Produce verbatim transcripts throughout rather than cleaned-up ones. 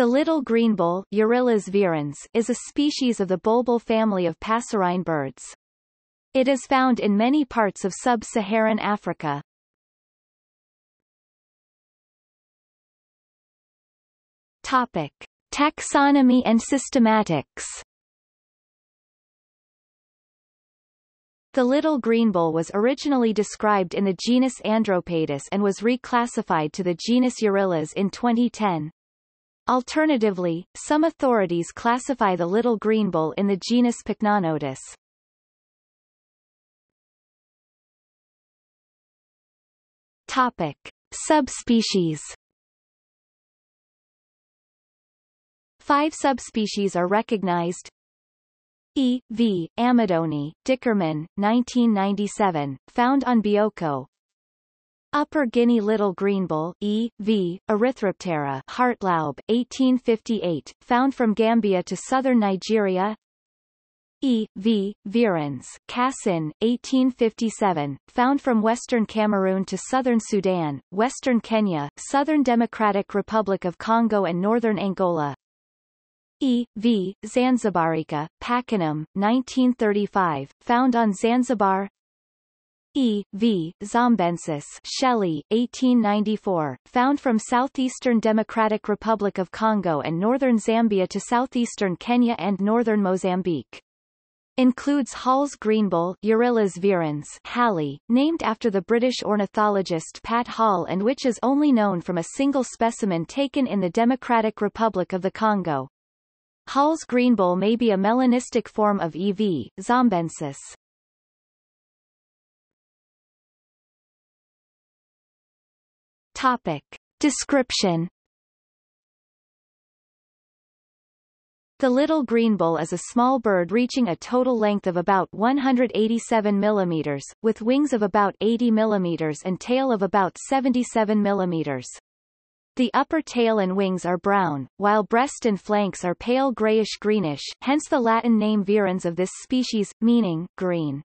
The little greenbul, Eurillas virens, is a species of the bulbul family of passerine birds. It is found in many parts of sub-Saharan Africa. Topic: Taxonomy and systematics. The little greenbul was originally described in the genus Andropadus and was reclassified to the genus Eurillas in twenty ten. Alternatively, some authorities classify the little greenbul in the genus Pycnonotus. Topic: Subspecies. Five subspecies are recognized. E. V. Amidoni, Dickerman, nineteen ninety-seven, found on Bioko. Upper Guinea little greenbul, E. V. Erythroptera, Hartlaub, eighteen fifty-eight, found from Gambia to southern Nigeria. E. V. virens, Cassin, eighteen fifty-seven, found from western Cameroon to southern Sudan, western Kenya, southern Democratic Republic of Congo and northern Angola. E. V. Zanzibarika, Packenham, nineteen thirty-five, found on Zanzibar. E. V. zambensis, Shelley, eighteen ninety-four, found from southeastern Democratic Republic of Congo and northern Zambia to southeastern Kenya and northern Mozambique. Includes Hall's greenbull, Eurillas virens, Halley, named after the British ornithologist Pat Hall and which is only known from a single specimen taken in the Democratic Republic of the Congo. Hall's greenbull may be a melanistic form of E. V. zambensis. Topic: Description. The little greenbul is a small bird reaching a total length of about one hundred eighty-seven millimeters, with wings of about eighty millimeters and tail of about seventy-seven millimeters. The upper tail and wings are brown, while breast and flanks are pale grayish-greenish, hence the Latin name virens of this species, meaning green.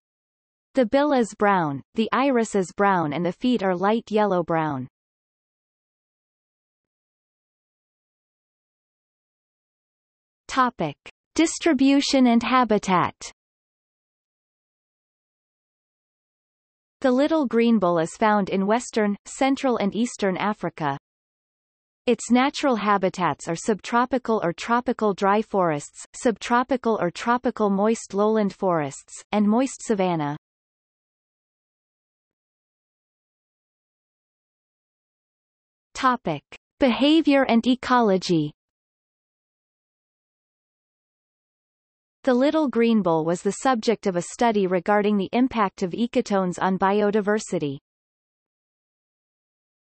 The bill is brown, the iris is brown and the feet are light yellow-brown. Topic: Distribution and habitat. The little greenbul is found in western, central and eastern Africa. Its natural habitats are subtropical or tropical dry forests, subtropical or tropical moist lowland forests, and moist savanna. Topic: Behavior and ecology. The little greenbul was the subject of a study regarding the impact of ecotones on biodiversity.